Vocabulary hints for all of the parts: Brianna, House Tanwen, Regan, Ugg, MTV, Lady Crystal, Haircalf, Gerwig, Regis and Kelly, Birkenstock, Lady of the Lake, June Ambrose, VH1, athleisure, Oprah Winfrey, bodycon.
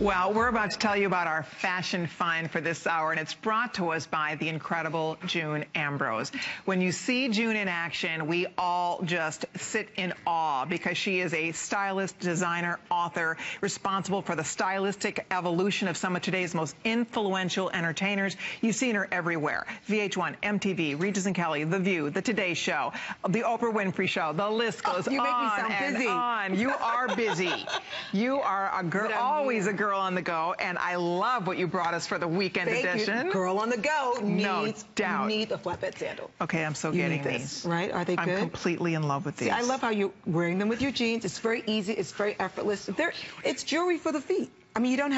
Well, we're about to tell you about our fashion find for this hour, and it's brought to us by the incredible June Ambrose. When you see June in action, we all just sit in awe because she is a stylist, designer, author, responsible for the stylistic evolution of some of today's most influential entertainers. You've seen her everywhere. VH1, MTV, Regis and Kelly, The View, The Today Show, The Oprah Winfrey Show, the list goes on and on. You make me sound busy. You are busy. You are a girl, always a girl on the go, and I love what you brought us for the weekend edition. Girl on the go needs, no doubt. Need a flatbed sandal. Okay, I'm so getting these. Right? Are they good? I'm completely in love with these. See, I love how you're wearing them with your jeans. It's very easy. It's very effortless. They're, it's jewelry for the feet. I mean, you don't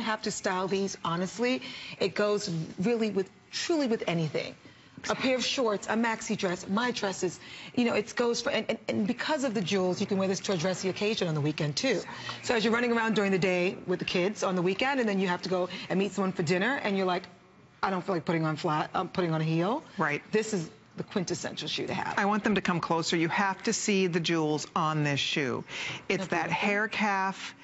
have to style these. Honestly, it goes really with truly with anything. A pair of shorts, a maxi dress, my dresses, you know, it goes for, and because of the jewels, you can wear this to a dressy occasion on the weekend, too. So as you're running around during the day with the kids on the weekend, and then you have to go and meet someone for dinner, and you're like, I don't feel like putting on flat, I'm putting on a heel. Right. This is the quintessential shoe to have. I want them to come closer. You have to see the jewels on this shoe. It's that hair calf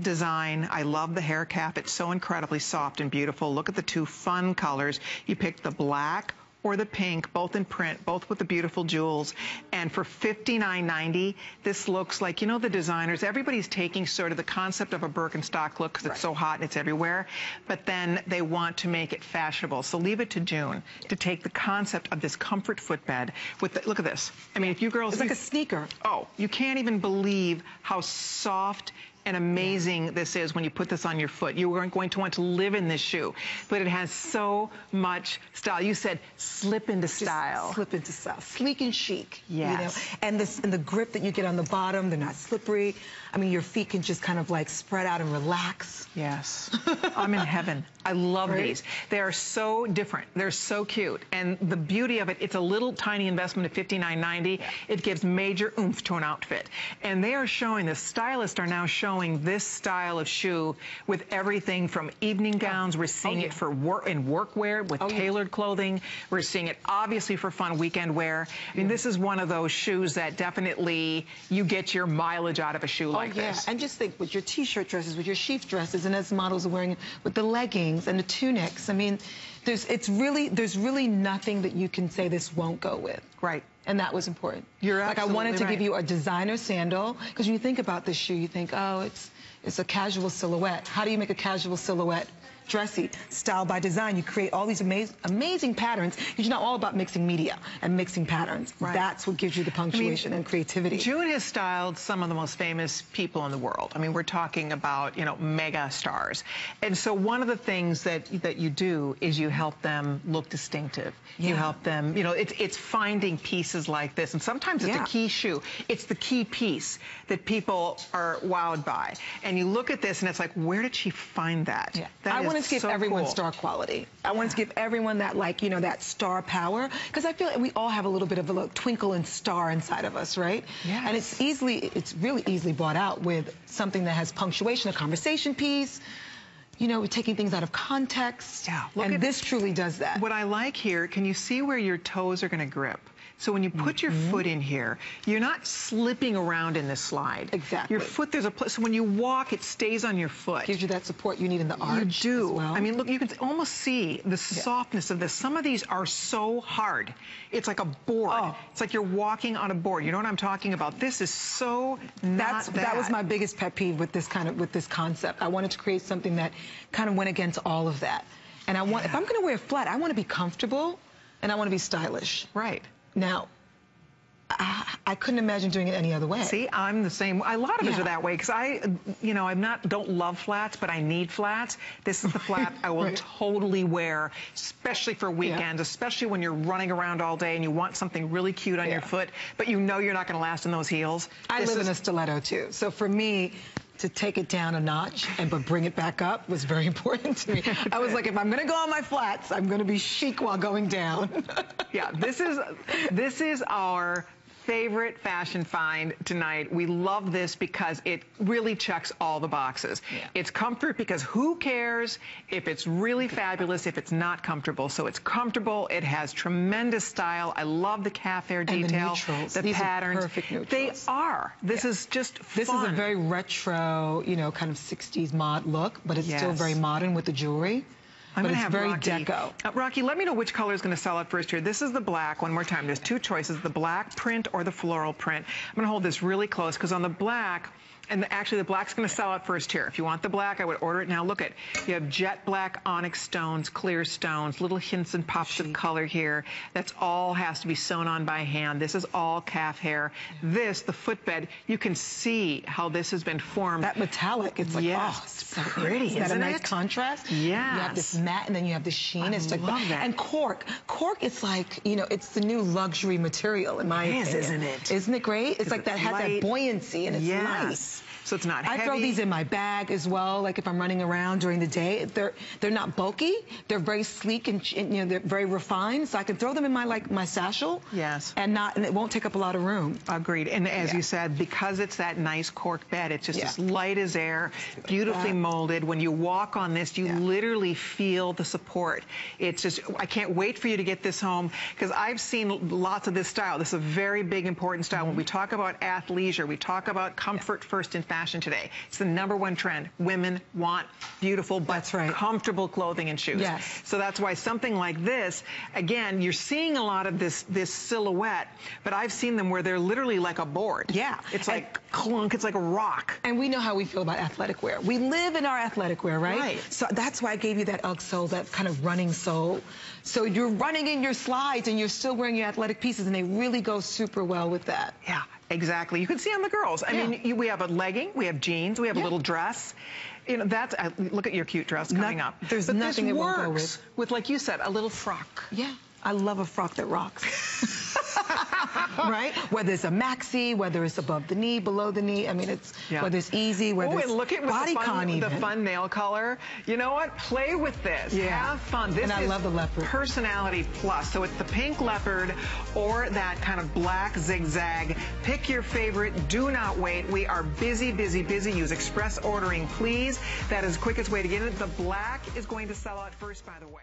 design. I love the hair calf. It's so incredibly soft and beautiful. Look at the two fun colors. You picked the black or the pink, both in print, both with the beautiful jewels. And for $59.90, this looks like, you know, the designers, everybody's taking sort of the concept of a Birkenstock look because it's so hot and it's everywhere, but then they want to make it fashionable. So leave it to June to take the concept of this comfort footbed with, the, look at this. I mean, if you girls... It's like a sneaker. Oh, you can't even believe how soft and amazing this is when you put this on your foot. You aren't going to want to live in this shoe, but it has so much style. You said slip into style. Just slip into style. Sleek and chic. Yes. You know? And this, and the grip that you get on the bottom, they're not slippery. I mean, your feet can just kind of like spread out and relax. Yes. I'm in heaven. I love these. They are so different. They're so cute. And the beauty of it, it's a little tiny investment of $59.90. Yeah. It gives major oomph to an outfit. And they are showing, the stylists are now showing this style of shoe with everything from evening gowns. We're seeing it for work and workwear with tailored clothing. We're seeing it obviously for fun weekend wear. I mean, this is one of those shoes that definitely you get your mileage out of a shoe like this. And just think with your t-shirt dresses, with your chic dresses, and as models are wearing with the leggings and the tunics. I mean, there's really nothing that you can say this won't go with. Right. And that was important. You're absolutely right. Like, I wanted to give you a designer sandal, because when you think about this shoe, you think, oh, it's a casual silhouette. How do you make a casual silhouette dressy? Style by design. You create all these amazing patterns. It's not all about mixing media and mixing patterns. Right. That's what gives you the punctuation and creativity. June has styled some of the most famous people in the world. I mean, we're talking about, you know, mega stars. And so one of the things that you do is you help them look distinctive. Yeah. You help them, you know, it's finding pieces like this. And sometimes it's a key shoe. It's the key piece that people are wowed by. And you look at this and it's like, where did she find that? Yeah. I wanted to give everyone star quality. I wanted to give everyone that, like, you know, that star power, because I feel like we all have a little bit of a little twinkle and star inside of us, right? Yes. And it's really easily brought out with something that has punctuation, a conversation piece. You know, taking things out of context. Yeah. And this truly does that. What I like here, can you see where your toes are going to grip? So when you put your foot in here, you're not slipping around in this slide. Exactly. Your foot, there's a place. So when you walk, it stays on your foot. Gives you that support you need in the arch. You do. As well. I mean, look, you can almost see the softness of this. Some of these are so hard. It's like a board. Oh. It's like you're walking on a board. You know what I'm talking about? This is so that was my biggest pet peeve with this kind of, with this concept. I wanted to create something that kind of went against all of that. And I want, if I'm going to wear flat, I want to be comfortable and I want to be stylish. Right. Now, I couldn't imagine doing it any other way. See, I'm the same. A lot of us are that way because I, you know, don't love flats, but I need flats. This is the flat I will totally wear, especially for weekends, especially when you're running around all day and you want something really cute on your foot, but you know you're not going to last in those heels. I live in a stiletto too, so for me, to take it down a notch but bring it back up was very important to me. I was like, if I'm gonna go on my flats, I'm gonna be chic while going down. This is our favorite fashion find tonight. We love this because it really checks all the boxes. Yeah. It's comfort, because who cares if it's really fabulous if it's not comfortable? So it's comfortable. It has tremendous style. I love the café detail, the patterns. Perfect neutrals. They are. This is just fun. This is a very retro, you know, kind of 60s mod look, but it's still very modern with the jewelry. I'm going to have very Rocky. Deco. Rocky, let me know which color is going to sell out first here. This is the black. One more time. There's two choices, the black print or the floral print. I'm going to hold this really close because on the black, and actually the black's going to sell out first here. If you want the black, I would order it now. Look at you have jet black onyx stones, clear stones, little hints and pops of color here. That's all has to be sewn on by hand. This is all calf hair. This, the footbed, you can see how this has been formed. That metallic, it's like, oh, it's so pretty. Is that a nice contrast? Yeah. You have this matte and then you have the sheen. It's like, that. And cork. Cork is like, you know, it's the new luxury material in my opinion. It is, isn't it? Isn't it great? It's like that has that buoyancy and it's nice. So it's not heavy. I throw these in my bag as well, like if I'm running around during the day. They're not bulky. They're very sleek and you know, they're very refined. So I can throw them in my my satchel. Yes. And it won't take up a lot of room. Agreed. And as you said, because it's that nice cork bed, it's just as light as air, beautifully molded. When you walk on this, you literally feel the support. It's just, I can't wait for you to get this home because I've seen lots of this style. This is a very big, important style. When we talk about athleisure, we talk about comfort first in fashion today. It's the #1 trend. Women want beautiful but comfortable clothing and shoes. Yes. So that's why something like this, again, you're seeing a lot of this silhouette, but I've seen them where they're literally like a board. Yeah. It's like clunk, it's like a rock. And we know how we feel about athletic wear. We live in our athletic wear, right? Right. So that's why I gave you that Ugg sole, that kind of running sole. So you're running in your slides and you're still wearing your athletic pieces and they really go super well with that. Yeah. Exactly. You can see on the girls. I mean, we have a legging, we have jeans, we have a little dress. You know, that's, look at your cute dress coming up. There's nothing that won't go with, like you said, a little frock. Yeah. I love a frock that rocks. Right? Whether it's a maxi, whether it's above the knee, below the knee, I mean, it's whether it's easy, whether it's bodycon even. The fun nail color. You know what? Play with this. Yeah. Have fun. This and I love the leopard. Personality plus. So it's the pink leopard or that kind of black zigzag. Pick your favorite. Do not wait. We are busy, busy, busy. Use express ordering, please. That is the quickest way to get it. The black is going to sell out first, by the way.